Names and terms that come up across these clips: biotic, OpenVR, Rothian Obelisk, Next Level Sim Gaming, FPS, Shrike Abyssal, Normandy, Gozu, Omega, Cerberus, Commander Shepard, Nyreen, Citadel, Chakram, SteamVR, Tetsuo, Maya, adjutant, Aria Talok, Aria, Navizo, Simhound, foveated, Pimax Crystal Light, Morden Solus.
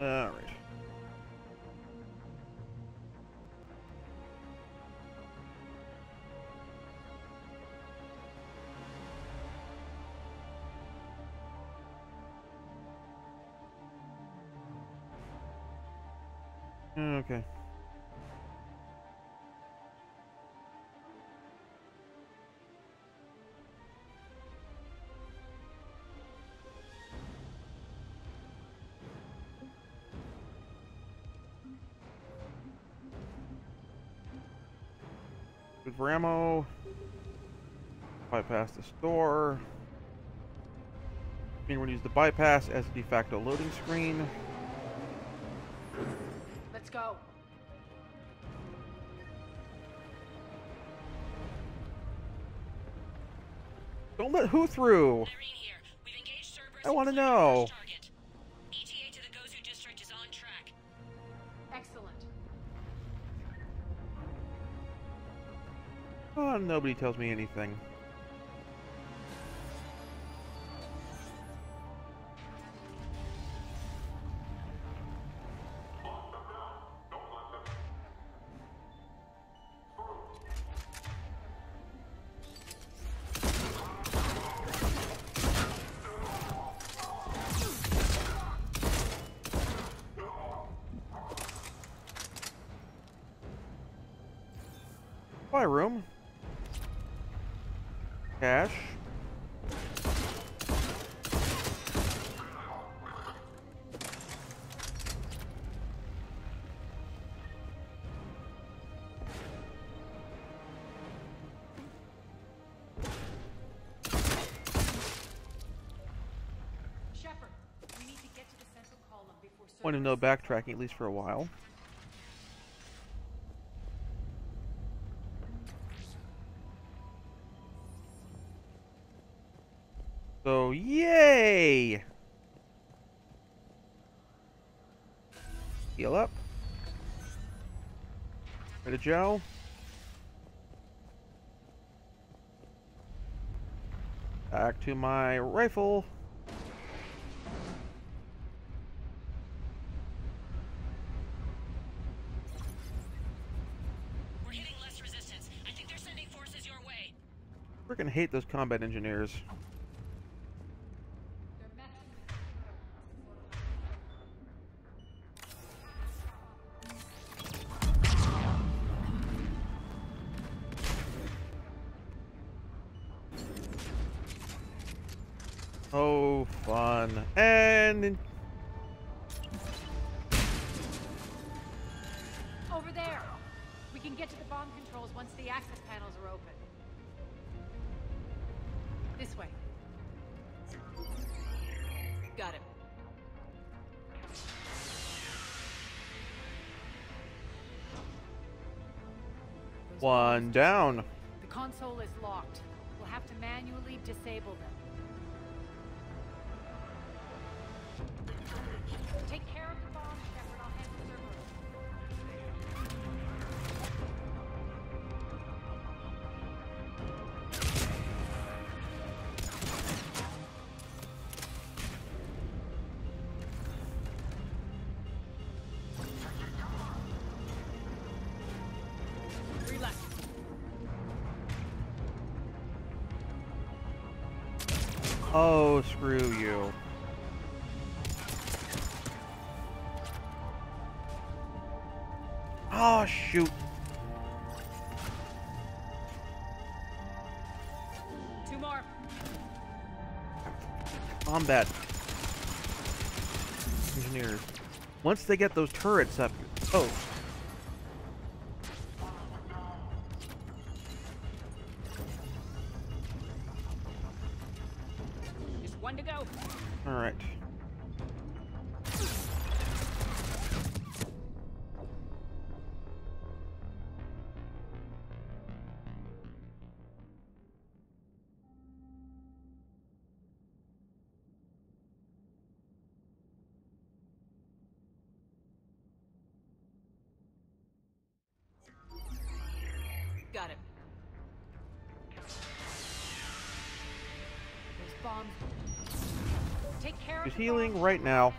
All right. Okay. Good for ammo. Bypass the store. Anyone use the bypass as a de facto loading screen. Let's go. Don't let who through? Here. We've engaged Cerberus. I want to know. ETA to the Gozu district is on track. Excellent. Oh, nobody tells me anything. Room. Cash. Shepard, we need to get to the central column before. Want to know backtracking at least for a while. So, yay! Heal up. Ready to gel. Back to my rifle. We're hitting less resistance. I think they're sending forces your way. Freaking hate those combat engineers. Oh, fun. And over there. We can get to the bomb controls once the access panels are open. This way. Got it. One down. The console is locked. We'll have to manually disable them. Take care of the bomb, Shepard. I'll handle Cerberus. Relax. Oh, screw you. Oh, shoot. Two more. Combat. Engineers. Once they get those turrets up. Oh. Just one to go. All right. Got it. There's bombs. Take care of healing right now.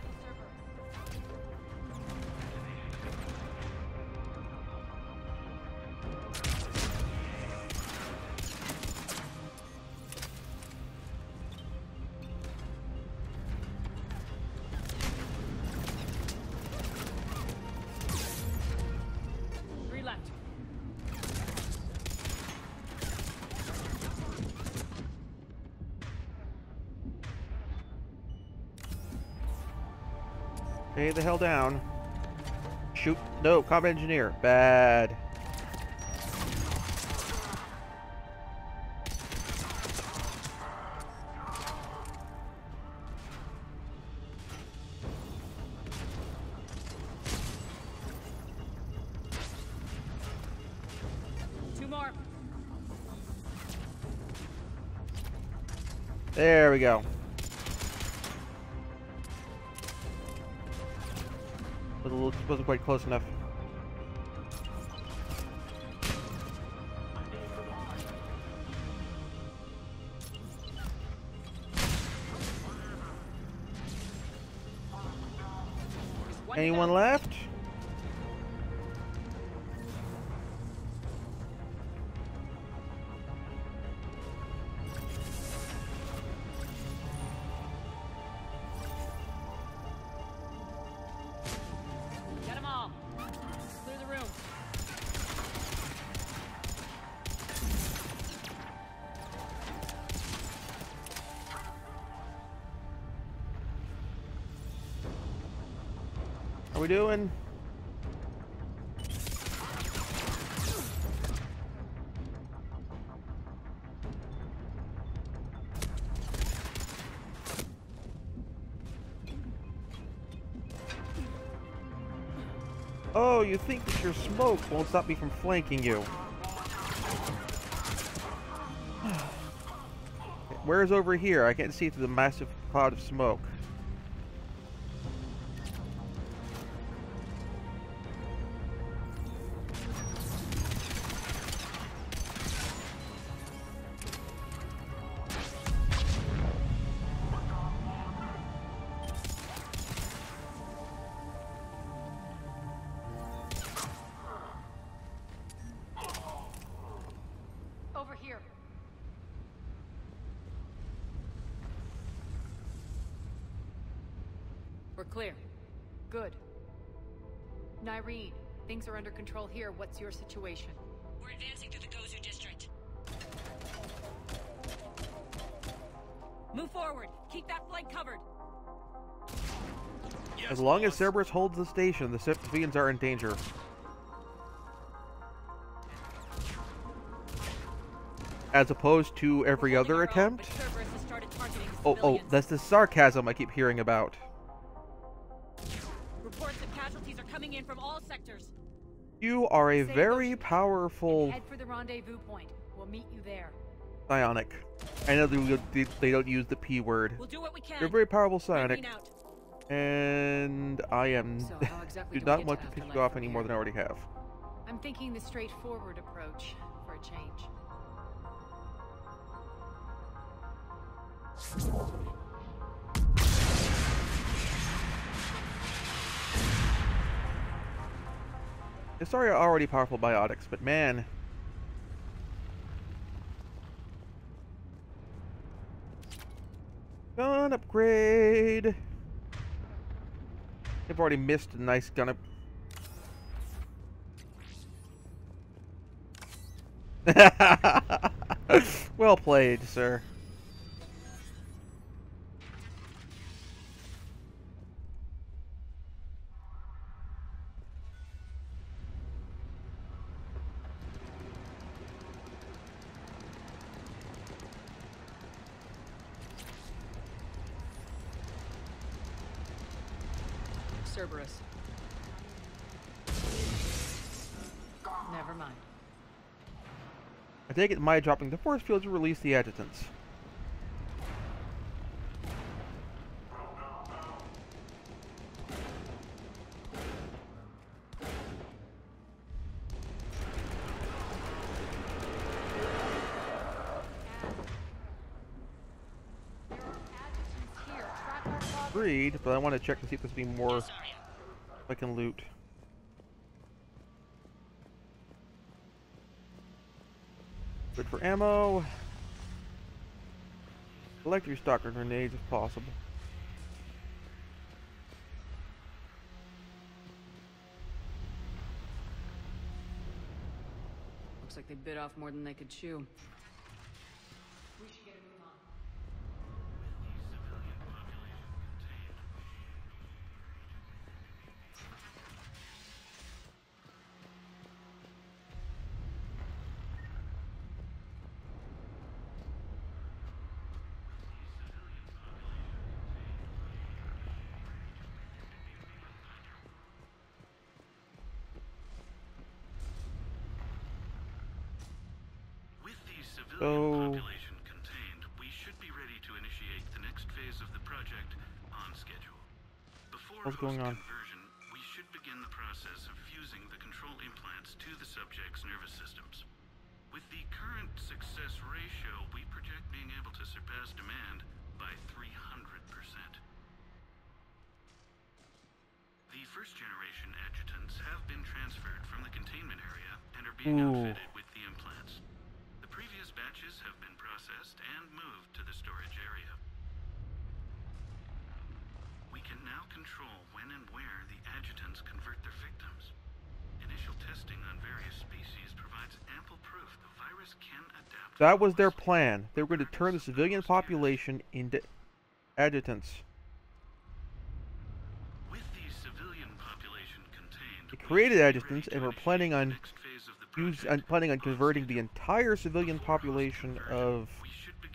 Stay the hell down. Shoot. No, combat engineer. Bad. There we go. Wasn't quite close enough. Anyone left? We're doing oh, you think that your smoke won't stop me from flanking you. Where's over here? I can't see through the massive cloud of smoke. We're clear. Good. Nyreen, things are under control here. What's your situation? We're advancing through the Gozu district. Move forward. Keep that flank covered. Yes, as long as Cerberus holds the station, the civilians are in danger. As opposed to every other attempt? Oh, that's the sarcasm I keep hearing about. In from all sectors. You are a very powerful. Head for the rendezvous point. We'll meet you there. Psionic. I know they don't use the P word. We'll do what we can. You're a very powerful psionic. And I am so do not want to pick you off any more than I already have. I'm thinking the straightforward approach for a change. Sorry, already powerful biotics, but man. Gun upgrade. They've already missed a nice gun up. Well played, sir. Cerberus. Never mind. I take it Maya dropping the force field to release the adjutants. Agreed, but I want to check to see if there's any more I can loot. Good for ammo. Collect your stock or grenades if possible. Looks like they bit off more than they could chew. Go. Population contained. We should be ready to initiate the next phase of the project on schedule. Before host conversion, we should begin the process of fusing the control implants to the subject's nervous systems. With the current success ratio, we project being able to surpass demand by 300%. The first generation adjutants have been transferred from the containment area and are being outfitted with the implants. The previous batches have been processed and moved to the storage area. We can now control when and where the adjutants convert their victims. Initial testing on various species provides ample proof the virus can adapt. That was their plan. They were going to turn the civilian population into adjutants. They created adjutants and were planning on converting the entire civilian population of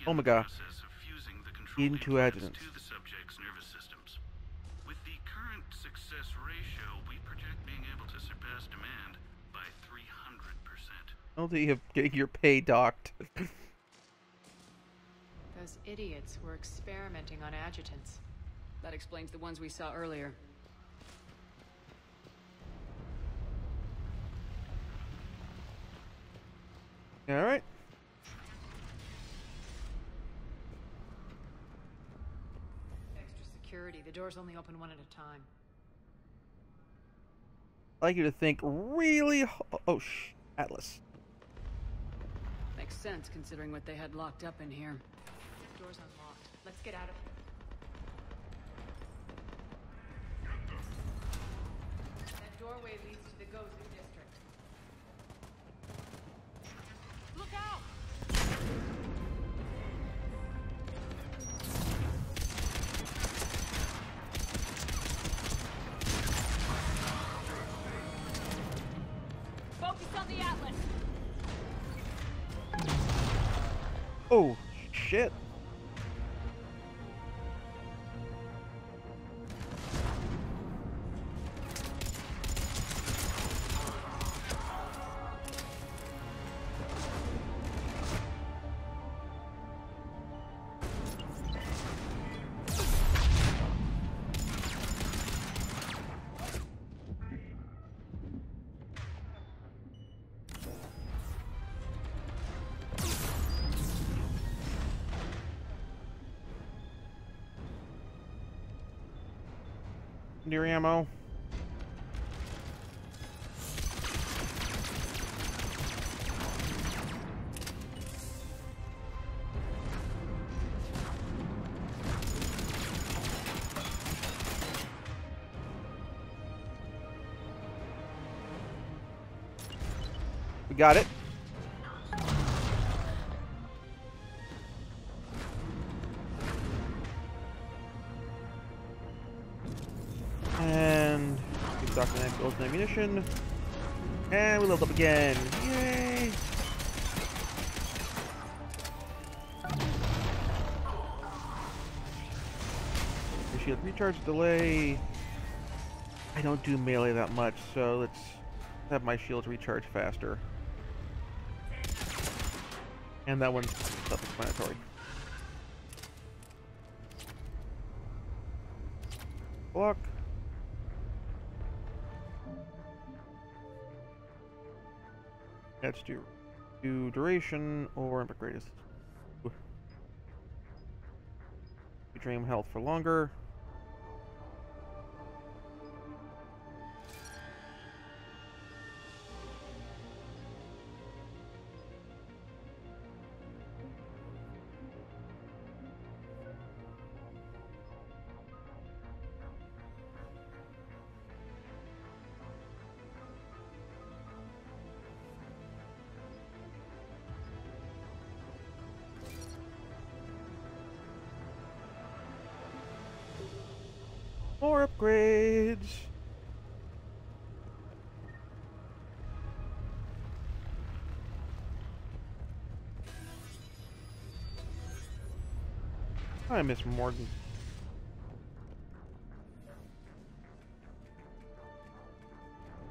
Omega into adjutants. With the current success ratio, we project being able to surpass demand by 300%. Don't think you're getting your pay docked. Those idiots were experimenting on adjutants. That explains the ones we saw earlier. All right. Extra security. The doors only open one at a time. I'd like you to think really. Oh, Atlas. Makes sense considering what they had locked up in here. The door's unlocked. Let's get out of here. That doorway leads to the ghost. Focus on the Atlas. Oh, shit. Your ammo. We got it. Ammunition, and we leveled up again. Yay! The shield recharge delay. I don't do melee that much, so let's have my shields recharge faster. And that one's self-explanatory. Block. That's to duration or epic greatest. Drain health for longer. More upgrades. I miss Morgan.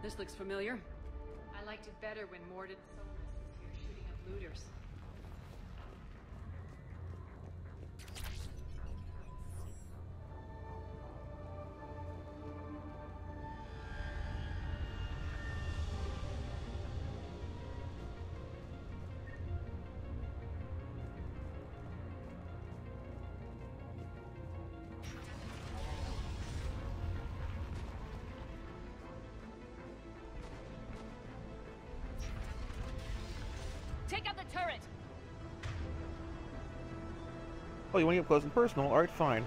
This looks familiar. I liked it better when Morden Solus was here shooting up looters. Oh, you want to get up close and personal? Alright, fine.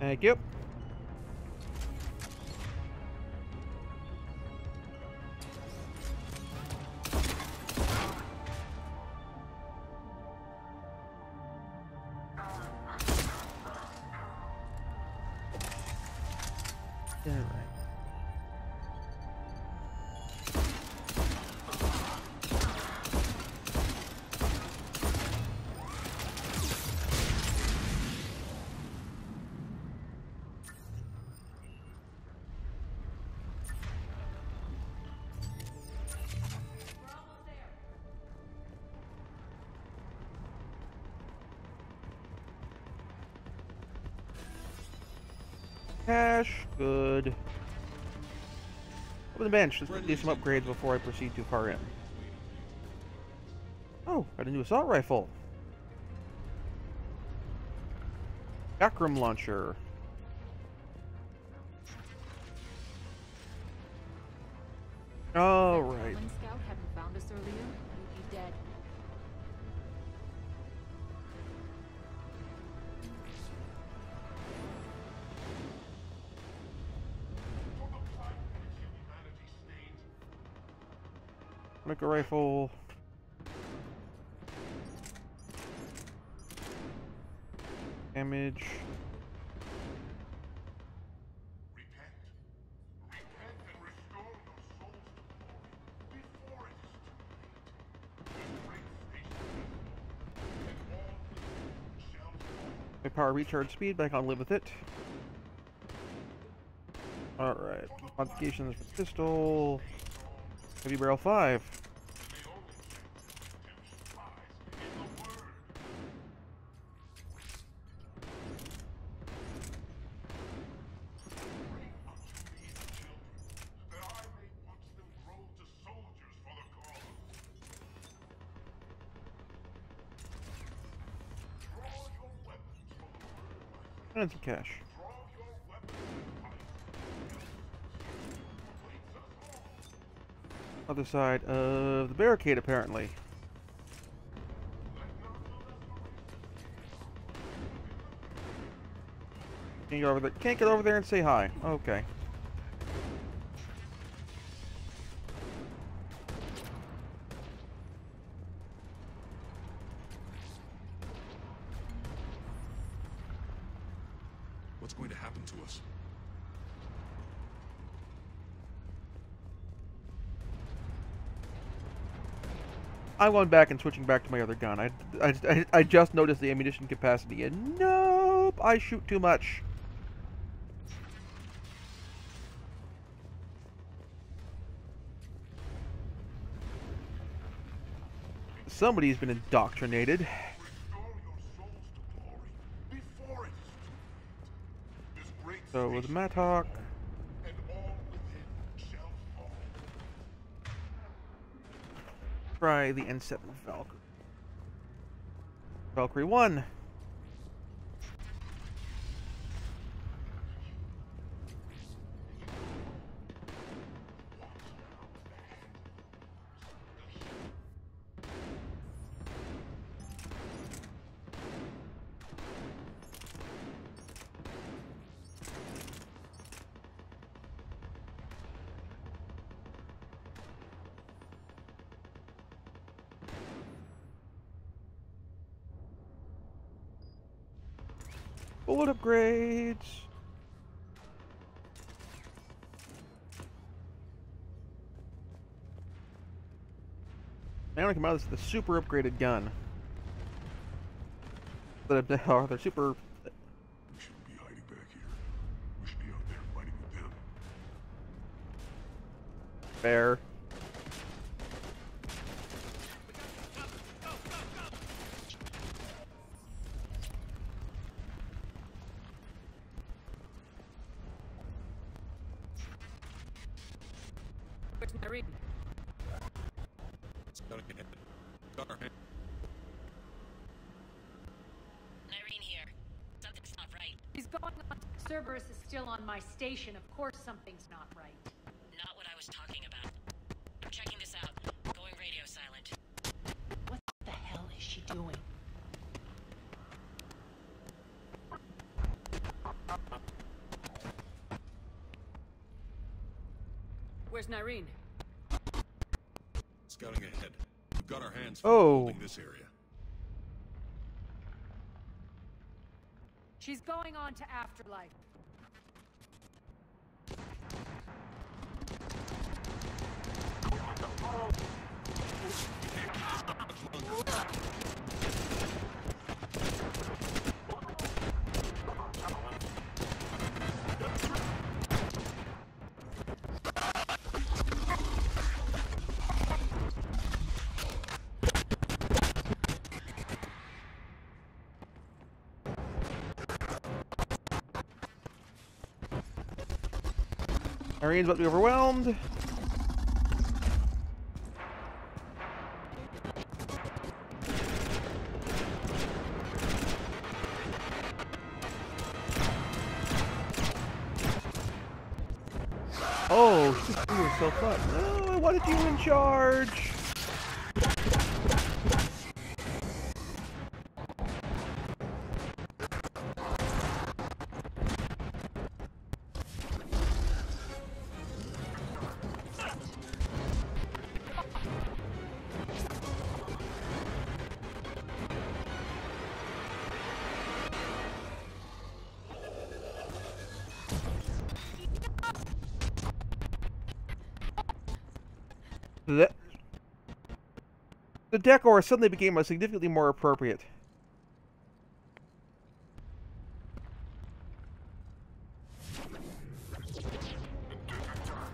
Thank you. Cash, good. Open the bench. Let's do some upgrades before I proceed too far in. Oh, got a new assault rifle. Chakram launcher. All right. Micro rifle. Damage. My power recharge speed, but I can't live with it. Alright. Modifications for pistol. Heavy barrel 5. And some cash. Other side of the barricade, apparently. Can't get over there. Can't get over there and say hi. Okay. What's going to happen to us? I'm going back and switching back to my other gun. I just noticed the ammunition capacity, and nope, I shoot too much. Somebody's been indoctrinated. So with Mattock. Try the N7 Valkyrie. Valkyrie 1. Bullet upgrades. Now I come out of this with a super upgraded gun. But they're super. We shouldn't be hiding back here. We should be out there fighting with them. Fair. Nyreen. It's gotta get hit. Got her hit. Nyreen here. Something's not right. He's going on. Cerberus is still on my station. Of course something's not right. Not what I was talking about. I'm checking this out. Going radio silent. What the hell is she doing? Where's Nyreen? Scouting ahead. We've got our hands full in this area. She's going on to afterlife. Marines about to be overwhelmed. Oh, she just blew herself up. No, I wanted you in charge. The decor suddenly became significantly more appropriate.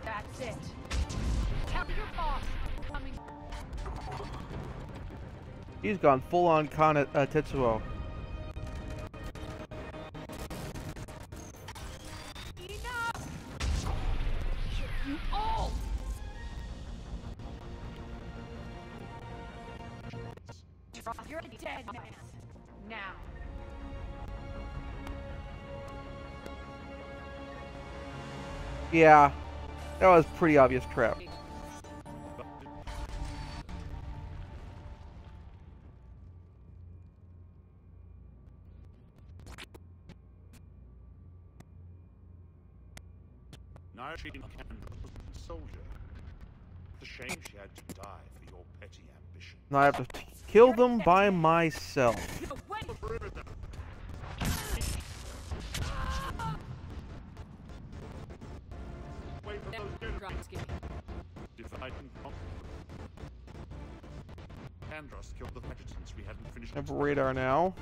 That's it. Tell your boss I'm coming. He's gone full-on con at Tetsuo. You're a dead man. Now. Yeah. That was pretty obvious trap. Nyreen, soldier. The shame she had to die for your petty ambition. Now I have to kill them by myself. I have radar now.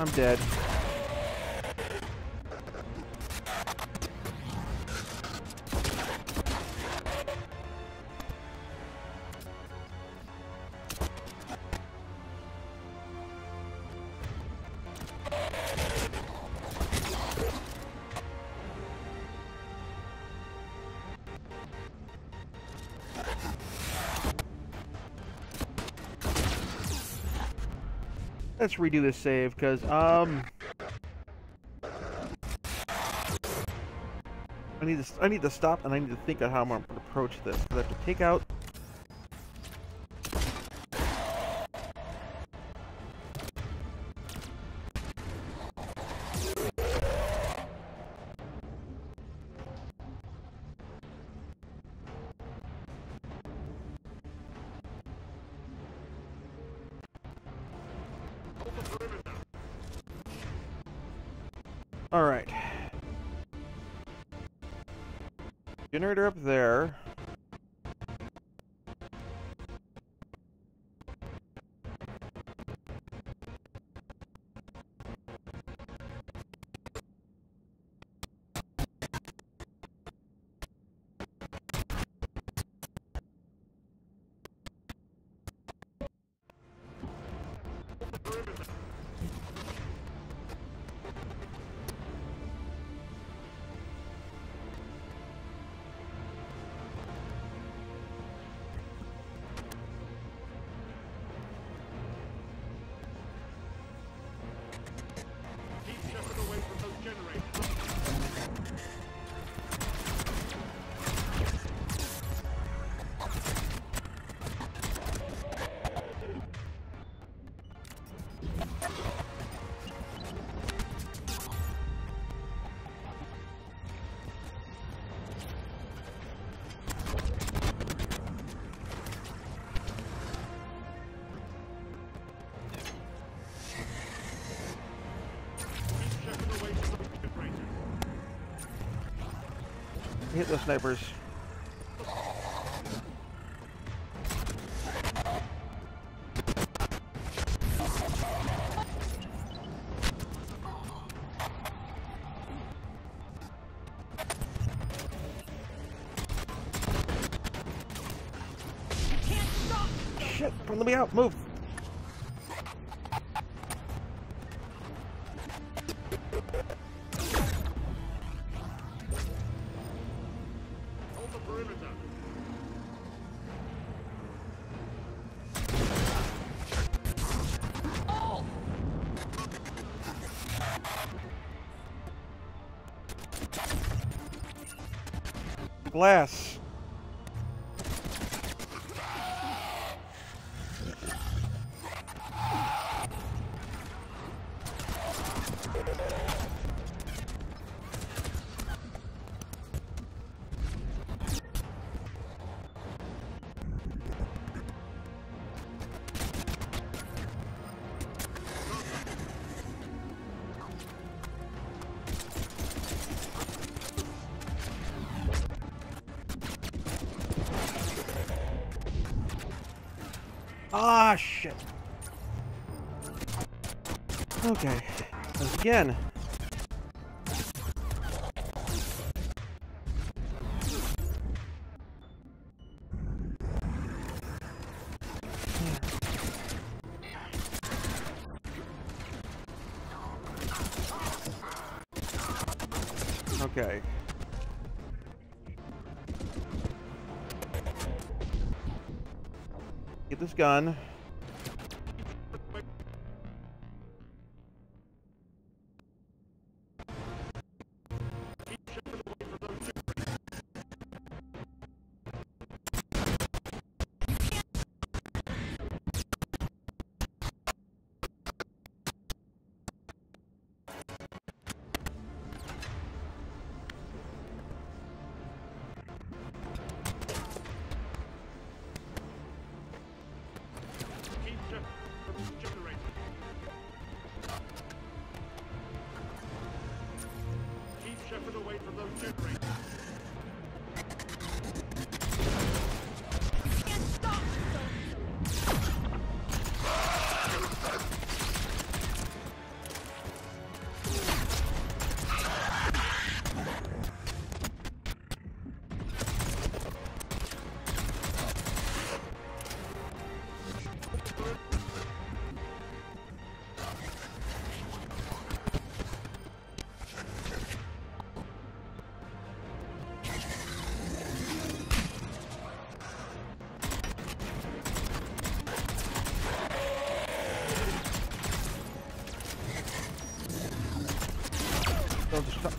I'm dead. Let's redo this save, because, I need to stop, and I need to think of how I'm going to approach this, because I have to take out... Alright. Generator up there. Hit the snipers. Shit, let me out, move. Glass. Ah, shit. Okay. Again. Okay. Get this gun.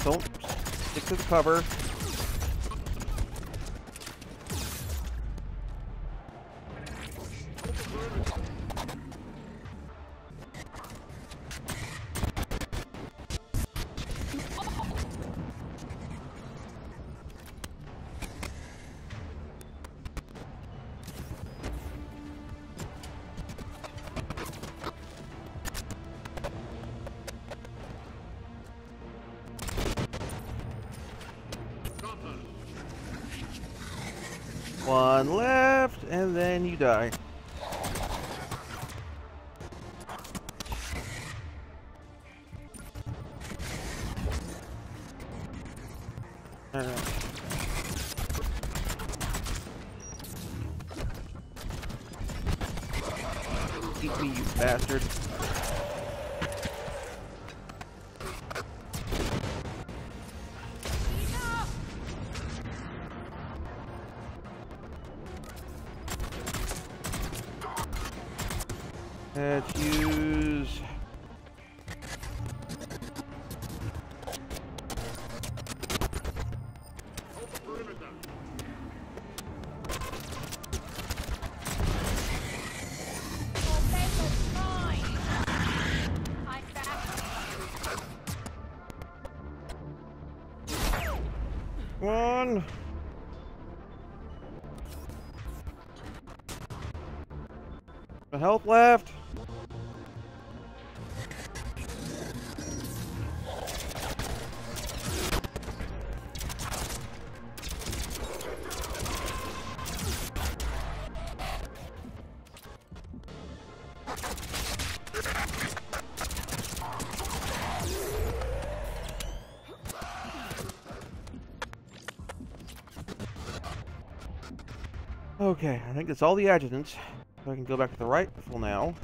Don't stick to the cover. One left, and then you die. Eat me, you bastard. Let's use... One. The health left. Okay, I think that's all the adjutants. So I can go back to the rifle now.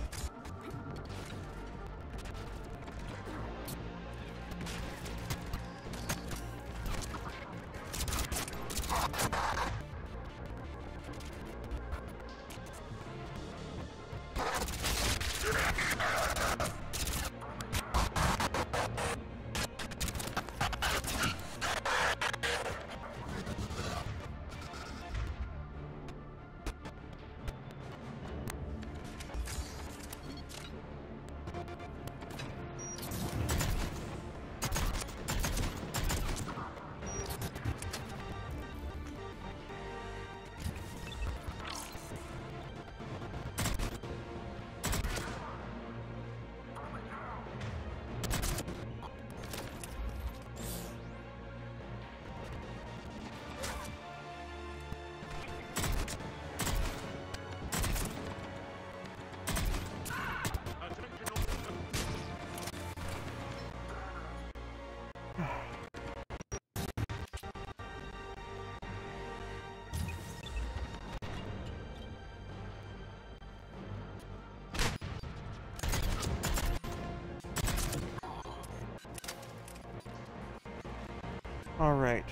All right.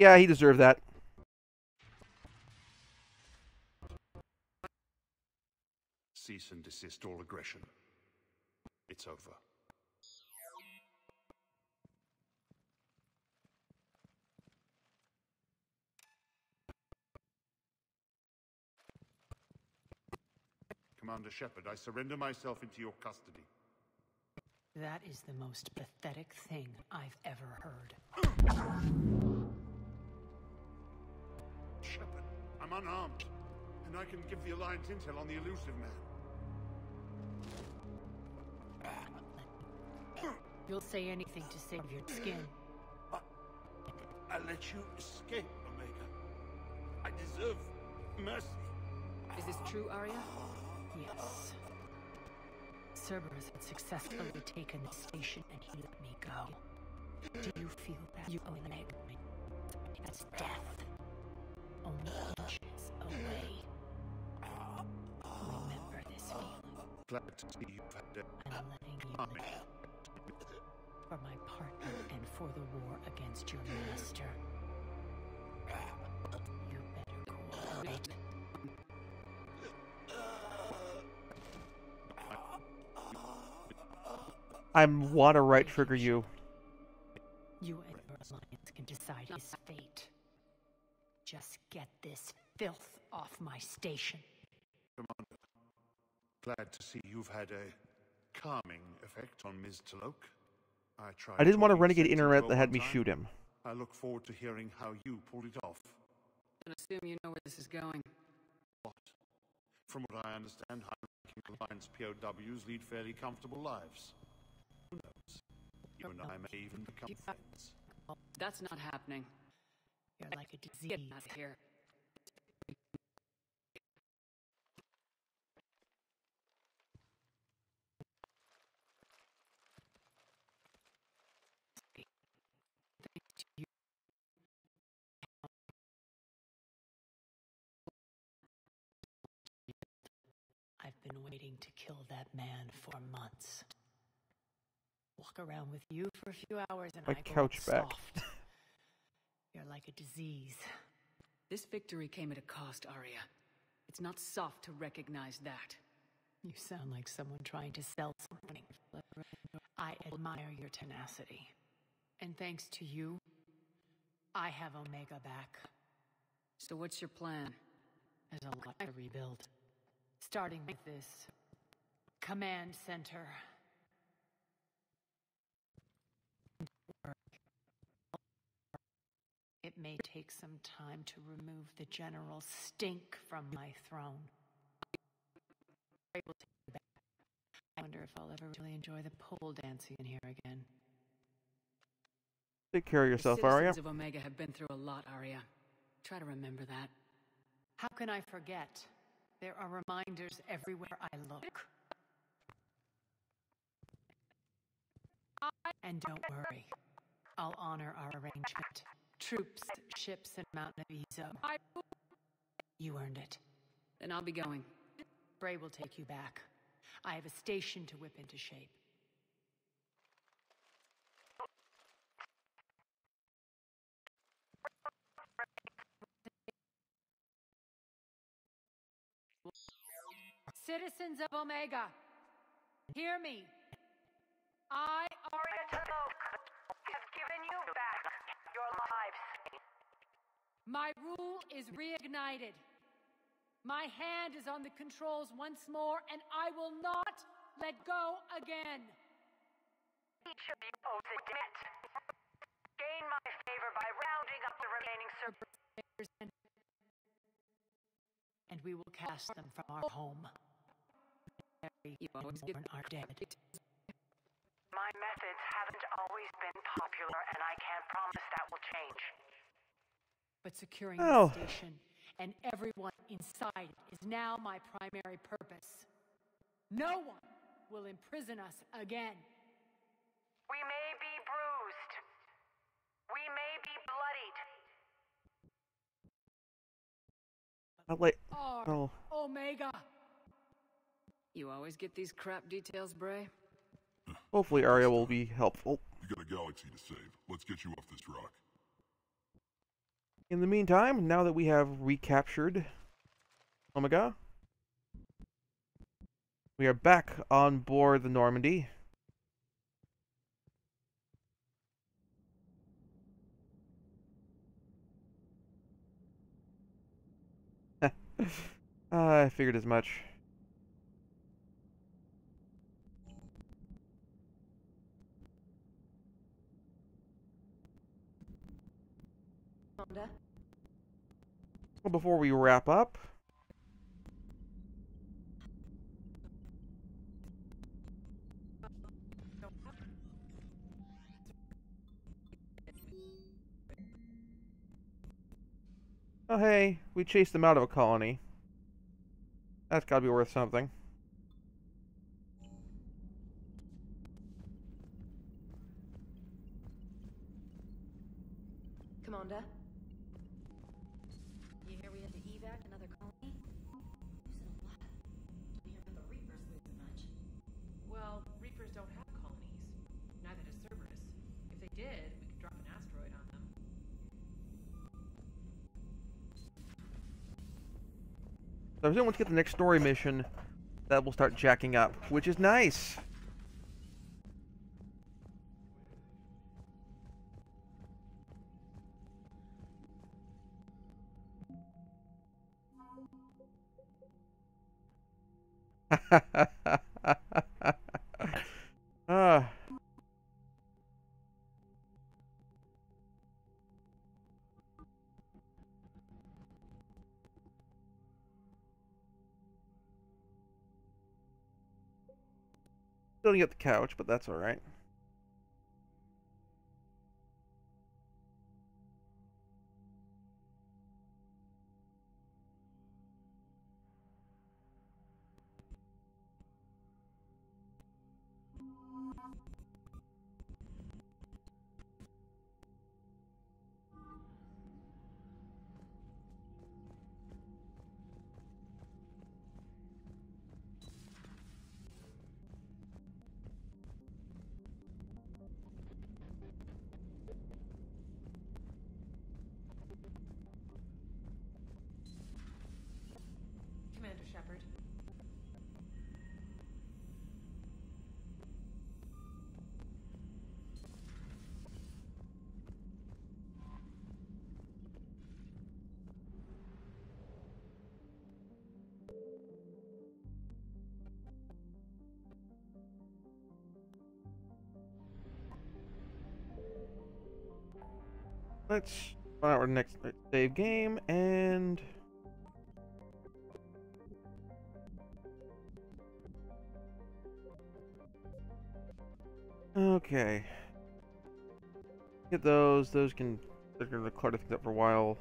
Yeah, he deserved that. Cease and desist all aggression. It's over. Commander Shepard, I surrender myself into your custody. That is the most pathetic thing I've ever heard. Shepard, I'm unarmed, and I can give the Alliance intel on the elusive man. You'll say anything to save your skin. I let you escape, Omega. I deserve mercy. Is this true, Aria? Yes. Cerberus had successfully taken the station, and he let me go. Do you feel that you owe an egg? That's death. Only inches away. Remember this feeling. Glad to see you had that. I'm letting you live. For my partner and for the war against your master. You better cooperate. I want to right trigger you. You and your alliance can decide his fate. Just get this filth off my station. Commander, glad to see you've had a calming effect on Ms. Talok. I didn't want a renegade internet that had me shoot him. I look forward to hearing how you pulled it off. And assume you know where this is going. What? From what I understand, high-ranking Alliance POWs lead fairly comfortable lives. Who knows? You and I may even become friends. That's not happening. You're like a disease here. Been waiting to kill that man for months. Walk around with you for a few hours and I couch back. You're like a disease. This victory came at a cost, Aria. It's not soft to recognize that. You sound like someone trying to sell something. I admire your tenacity. And thanks to you, I have Omega back. So what's your plan? There's a lot to rebuild. Starting with this command center. It may take some time to remove the general stink from my throne. I wonder if I'll ever really enjoy the pole dancing in here again. Take care of yourself, Aria. The citizens of Omega have been through a lot, Aria. Try to remember that. How can I forget? There are reminders everywhere I look. And don't worry, I'll honor our arrangement. Troops, ships, and Mount Navizo. You earned it. Then I'll be going. Bray will take you back. I have a station to whip into shape. Citizens of Omega, hear me. I, Aria Talok, have given you back your lives. My rule is reignited. My hand is on the controls once more, and I will not let go again. Each of you owes a debt. Gain my favor by rounding up the remaining Cerberus, and we will cast them from our home. You always get our dead. My methods haven't always been popular, and I can't promise that will change. But securing the station and everyone inside is now my primary purpose. No one will imprison us again. We may be bruised. We may be bloodied. I'm like, oh. Omega. You always get these crap details, Bray? Hopefully Aria will be helpful. You got a galaxy to save. Let's get you off this rock. In the meantime, now that we have recaptured Omega, we are back on board the Normandy. I figured as much. Well, before we wrap up, oh hey, we chased them out of a colony. That's gotta be worth something. Commander? Don't have colonies. Neither does Cerberus. If they did, we could drop an asteroid on them. So I think once we get the next story mission, that will start jacking up, which is nice. Still didn't get the couch, but that's all right. Shepard. Let's find our next save game and... Okay. Get those. Those can... They're going to clutter things up for a while.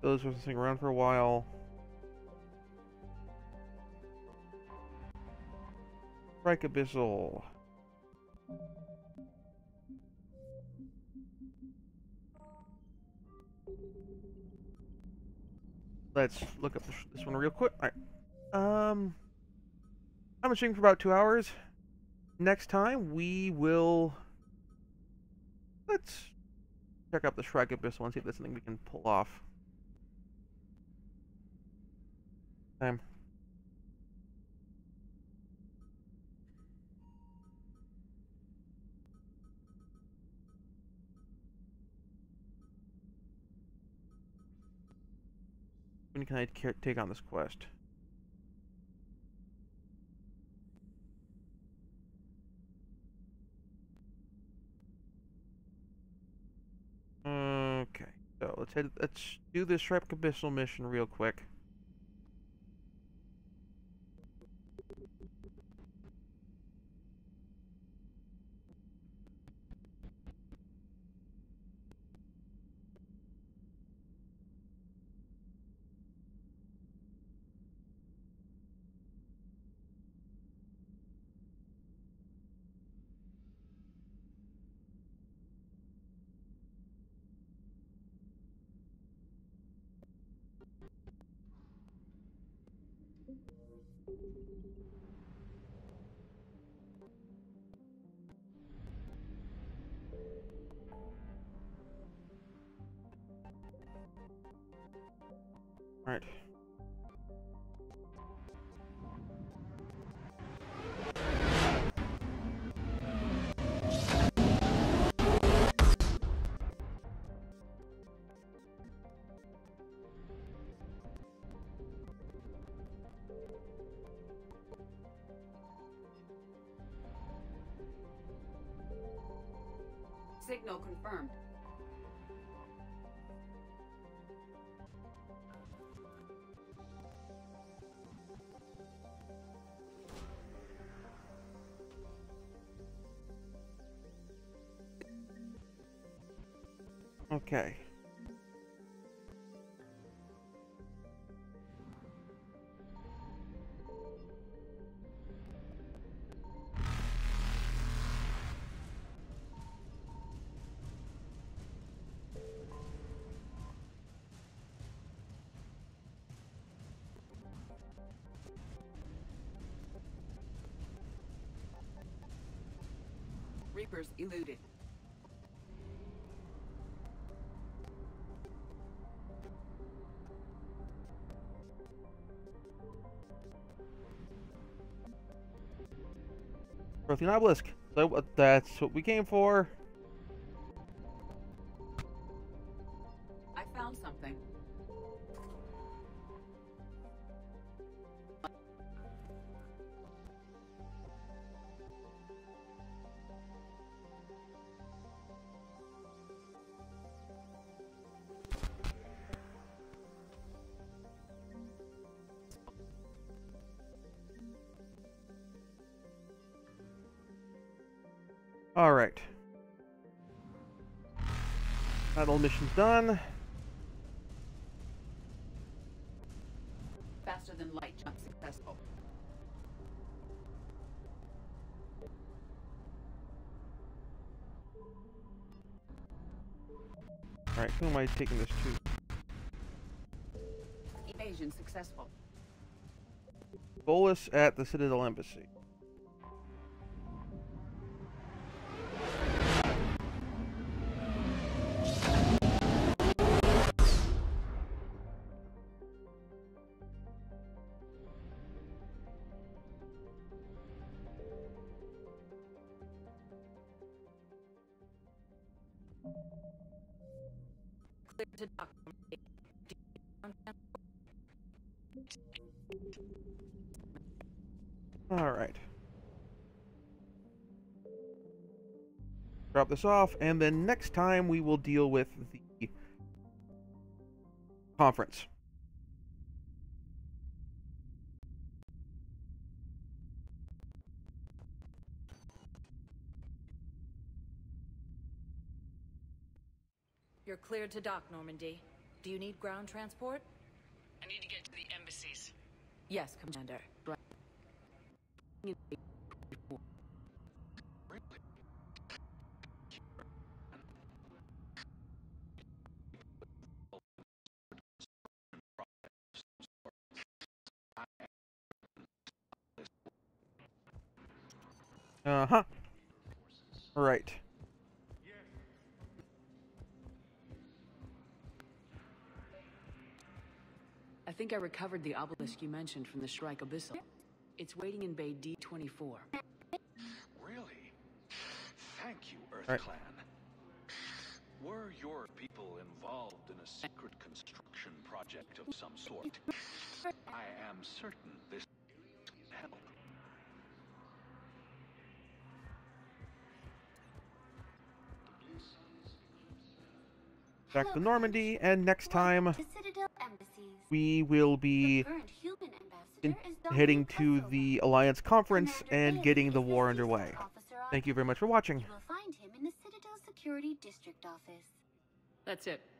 Those will hang around for a while. Shrike Abyssal. Let's look up this one real quick. Alright. I'm been shooting for about 2 hours. Next time we will... Let's check out the Shrike Abyssal and see if there's something we can pull off. Time. When can I take on this quest? Let's do this Shrike Abyssal mission real quick. All right. Signal confirmed. Okay. Reapers eluded. Rothian Obelisk. So that's what we came for. I found found something. All right. That old mission's done. Faster than light jump successful. All right, who am I taking this to? Evasion successful. Bolus at the Citadel Embassy. All right. Drop this off, and then next time we will deal with the conference. You're cleared to dock, Normandy. Do you need ground transport? I need to get to the embassies. Yes, Commander. Right. Uh-huh. Right. I think I recovered the obelisk you mentioned from the Shrike Abyssal. It's waiting in Bay D24. Really? Thank you, Earth right. Clan. Were your people involved in a secret construction project of some sort? I am certain this will help. Back to Normandy, and next time we will be heading to the Alliance Conference and getting the war underway. Thank you very much for watching. You will find him in the Citadel Security District Office. That's it.